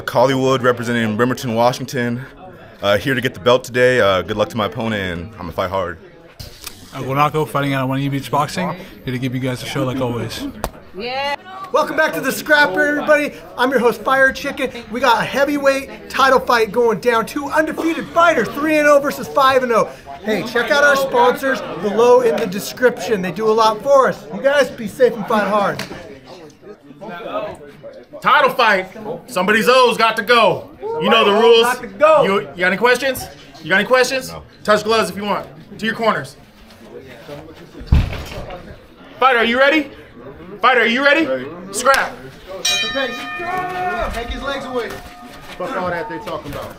Colliwood representing Bremerton, Washington. Here to get the belt today. Good luck to my opponent, and I'm going to fight hard. El Guanaco fighting out of Winnie Beach Boxing. Here to give you guys a show like always. Yeah. Welcome back to the Scrapyard, everybody. I'm your host, Fire Chicken. We got a heavyweight title fight going down. Two undefeated fighters, 3-0 versus 5-0. Hey, check out our sponsors below in the description. They do a lot for us. You guys be safe and fight hard. Title fight. Somebody's O's got to go. You know the rules. Got to go. You got any questions? You got any questions? No. Touch gloves if you want. To your corners. Fighter, are you ready? Fighter, are you ready? Scrap. Take his legs away. Fuck all that they talking about.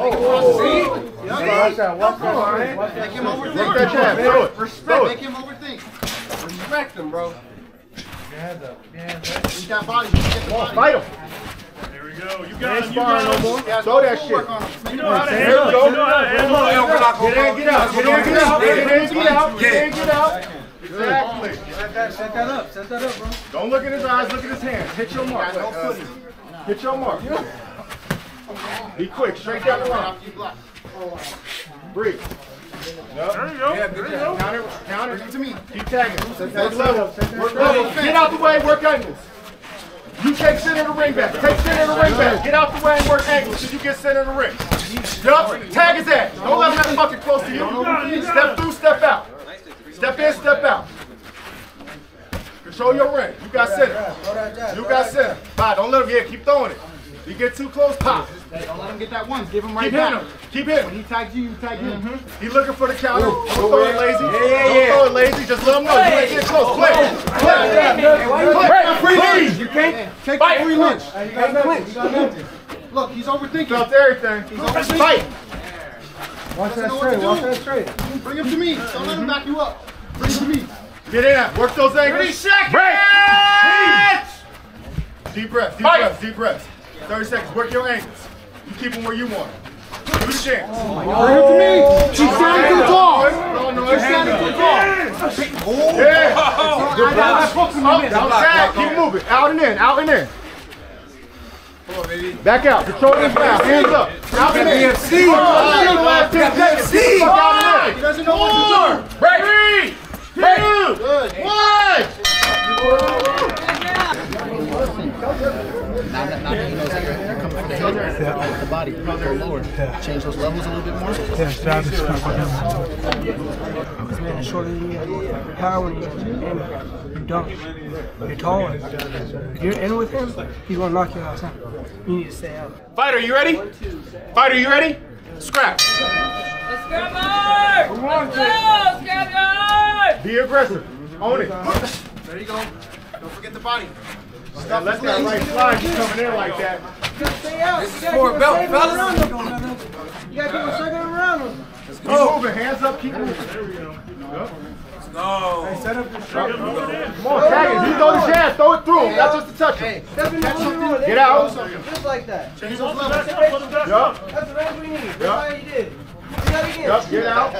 Oh, see? Watch that. Watch that. Make him overthink. Respect. Make him overthink. Respect him, bro. He's got body. Fight him. There we go. You got him. You got him. Throw that shit. You know how to handle it. You know how to handle it. Get in, get out, get in, get out, get in, get out, get in, get out. Exactly. Set that up, bro. Don't look in his eyes, look at his hands. Hit your mark. Hit your mark. Be quick, straight down the line. Breathe. There you go. Yeah, good job. Counter to me. Keep tagging. Set level. Work level. Get out the way, work angles. You take center to ring back. Take center to ring back. Get out the way and work angles till you get center to ring. Yup, tag his ass. Don't let him that fucking close to you. Step through, step out. Step in, step out. Control your ring. You got center. You got center. Bye, don't let him get. Keep throwing it. You get too close, pop. Don't let him get that one. Give him right back. Keep hitting him. When he tags you tag him. He looking for the counter. Don't throw it lazy. Don't throw it lazy. Just let him know. You ain't getting close. Quick. Please. You can't take the free lunch. You got clinch. Look, he's overthinking. Felt everything. He's overthinking. Fight. Watch that straight. Watch that straight. Bring him to me. Don't let him back you up. Bring him to me. Get in there. Work those angles. 30 seconds. Break. Deep breath. Deep breath. Deep breath. 30 seconds. Work your angles. You keep them where you want. Do the chance. Bring him to me. She's standing to the ball. She's standing to the ball. Yeah. Keep moving. Out and in. Out and in. Back out. Control this now. Hands up. Out and in. BKFC. BKFC. He doesn't know what to do. Break. 3, 2, 1. Not the body. Go lower. Change those levels a little bit more. This man is shorter than you. You're power. You're dumb. You're taller. If you're in with him, he's going to knock you out. You need to stay out. Fighter, you ready? Fighter, you ready? Scrap. Let's grab her! Come on, let's go, Scrapyard! Be aggressive. Own it. There you go. Don't forget the body. Stop letting that right slide keep coming in like that. Just stay out. This is for a belt, fellas. You gotta give a second around him. Keep moving. Hands up. Keep moving. There we go. No. Hey, set up your shot. Come on, tag it. You throw the jab. Throw it through him. Not just to touch him. Step in the room. Get out. Just like that. Change those levels. That's what we need. That's how you did. Do that again. Yep. Get out.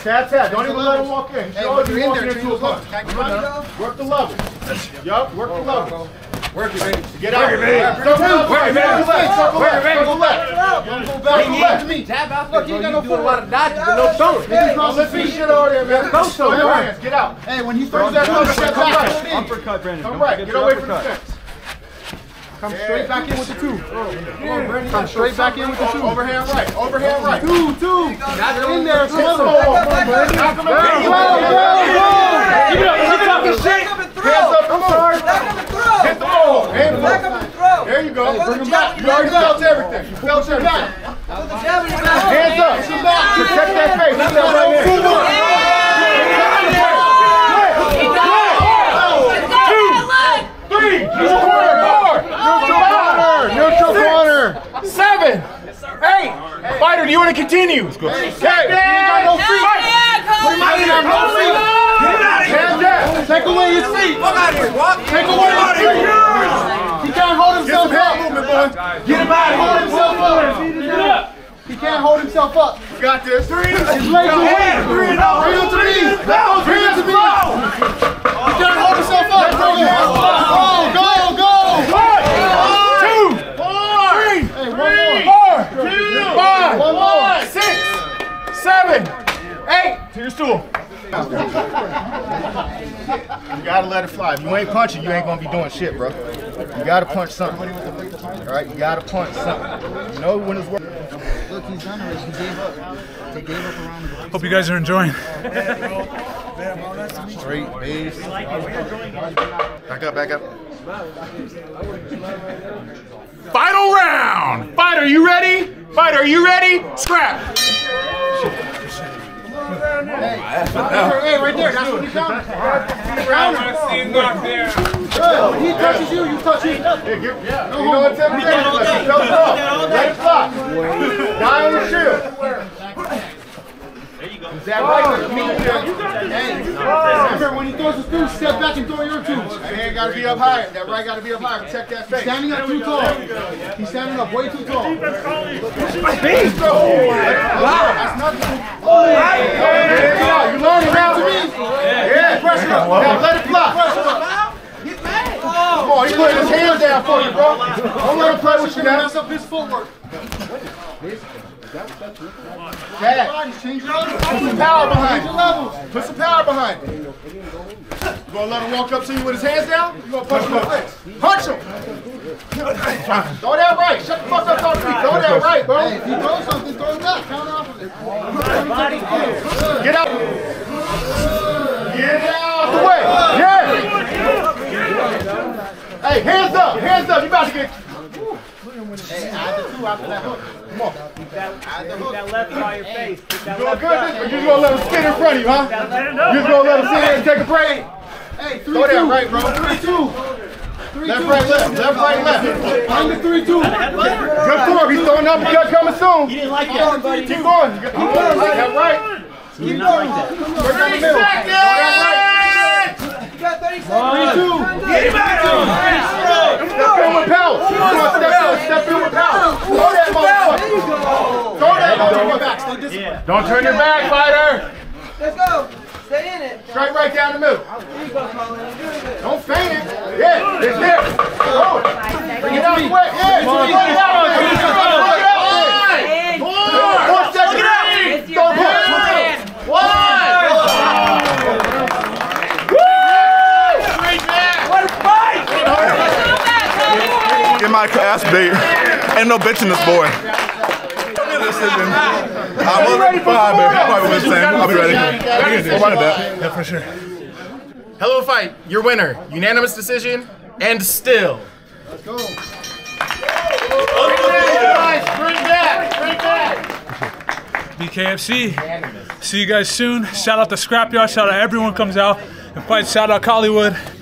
Tap. Don't even let him walk in. She always be walking into a punch. Work the level. Yup, work the level. Work it, baby. Get out of here. Work it, baby. Tap out. Look, you got to do a lot of dodges, but no throwing. Let's see shit over there, man. Don't throw your hands. Get out. Hey, when he throws that uppercut, Brandon. Come right. Get away from the steps. Come straight back in with the two. Come straight back in with the two. Overhand right. Overhand right. Two. Not in there. Come on, back up and throw. Hit the ball. There you go. Bring him back. You already felt everything. Hands up. Protect that face. Keep that right there. Neutral corner. 7. 8. Fighter, do you want to continue? Let's go. Hey, you got no feet. Take away your feet. Walk out of here. Take away your feet. He can't hold himself up. Get him out of here. Hold himself up. He can't hold himself up. You got this. Three. His legs are wet. Three on the knees. He can't hold himself up. Go. Two. Four. Three. One more. Six. Seven. Eight. To your stool. You gotta let it fly. If you ain't punching, you ain't gonna be doing shit, bro. You gotta punch something. Alright, you gotta punch something. You know when it's working. Look, he's done it. He gave up. They gave up around the hope you guys are enjoying. Straight base. Back up. Final round! Fighter, you ready? Scrap! Hey, right there, that's what he's down. When he touches you, you touch him. There you go. Remember, when he throws his tubes, step back and throw your tubes. That hand got to be up higher. That right got to be up higher. Protect that face. He's standing up too tall. He's standing up way too tall. That's nothing. You learn around to me. Yeah. Pressure up. Now let it fly. Get mad. Come on, he's putting his hands down for you, bro. Don't let him play with you now. That's up his footwork. Dad, change your level. Put some power behind it. You gonna let him walk up to you with his hands down? You gonna punch him in the face? Punch him. Throw that right. Shut the fuck up, don't speak. Throw that right, bro. Hey, if you throw something, throw it back. Count off of it. Get out. Get out of the way. Yeah. Hey, hands up. You about to get. Hey, add the two after that hook. Come on. Keep that left by your face. You're doing good. You're gonna let him spin in front of you, huh? You're gonna let him sit there and take a break. Hey, 3-2. Throw that right, bro. 3-2. Left, right, left. Under 3-2. Good form. He's throwing up. He's coming soon. He didn't like that. Keep going. Left, right. Keep going. 3 seconds. You got 30 seconds. 3-2. Get him out of here. Step in with power. Step in with power. Throw that motherfucker. Don't turn your back, fighter. Let's go. Stay in it. Straight right down the middle. Don't feign it. Yeah, it's there. Bring it out the way. Yeah, bring it out the way. What a fight! Get my ass beat. Ain't no bitch in this boy. I'm ready for I'll be ready. Yeah, for sure. Hello, fight. Your winner, unanimous decision, and still. Let's go. Bring back. BKFC. See you guys soon. Shout out to Scrapyard. Shout out everyone comes out and fights. Shout out Colliwood.